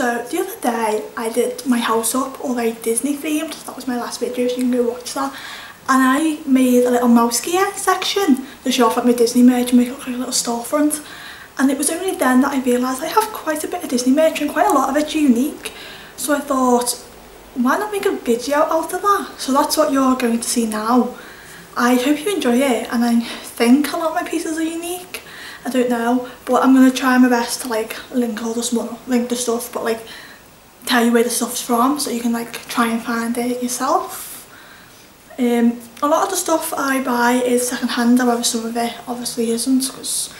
So the other day I did my house up, all very Disney themed. That was my last video, so you can go watch that. And I made a little Mouse Gear section to show off my Disney merch and make it look like a little storefront. And it was only then that I realised I have quite a bit of Disney merch and quite a lot of it's unique. So I thought, why not make a video out of that? So that's what you're going to see now. I hope you enjoy it, and I think a lot of my pieces are unique. I don't know, but I'm going to try my best to link all this, well, link the stuff, but tell you where the stuff's from so you can try and find it yourself. A lot of the stuff I buy is second hand, however some of it obviously isn't, because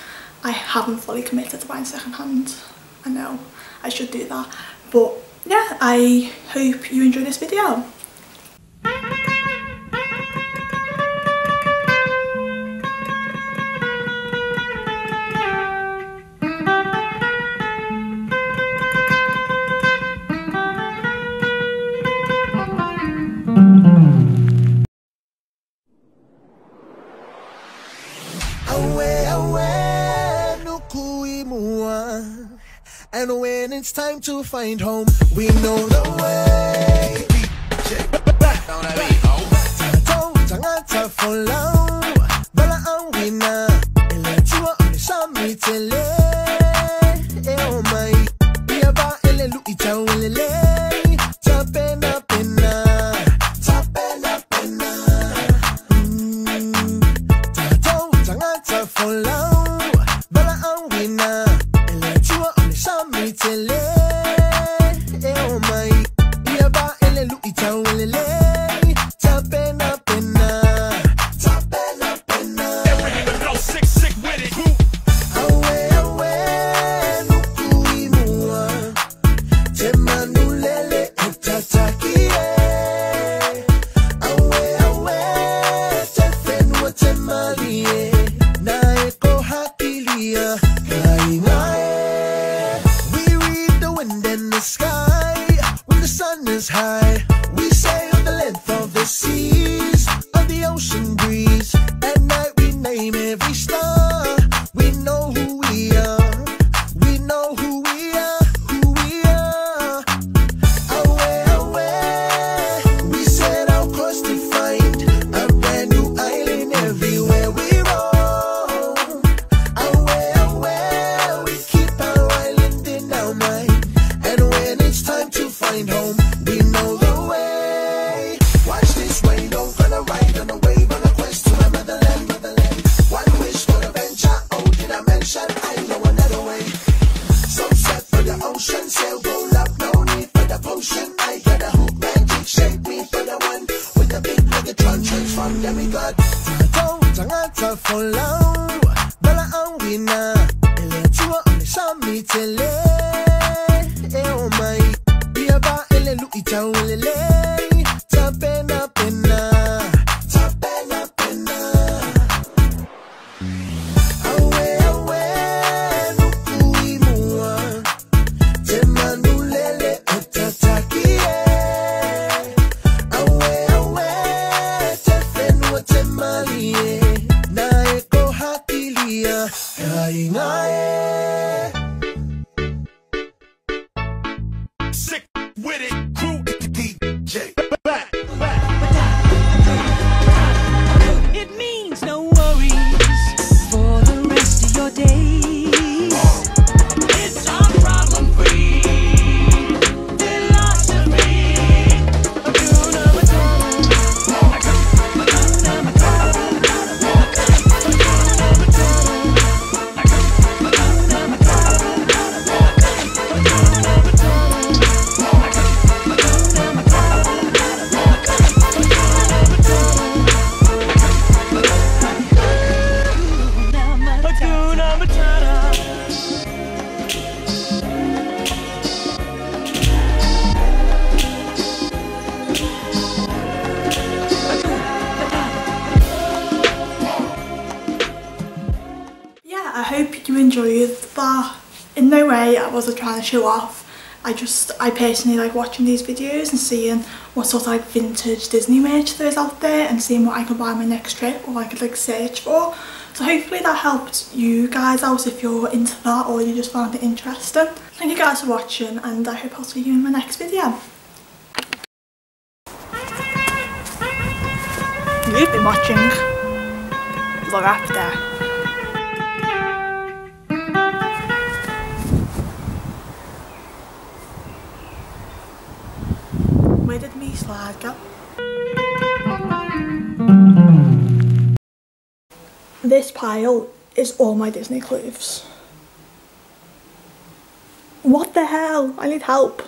I haven't fully committed to buying second hand. I know, I should do that. But yeah, I hope you enjoy this video. And when it's time to find home, we know the way. In no way I wasn't trying to show off. I personally like watching these videos and seeing what sort of vintage Disney merch there is out there and seeing what I could buy on my next trip, or I could search for. So hopefully that helped you guys out if you're into that or you just found it interesting. Thank you guys for watching, and I hope I'll see you in my next video. You've been watching Laura PTCR. Where did me slide go? This pile is all my Disney clothes. What the hell? I need help.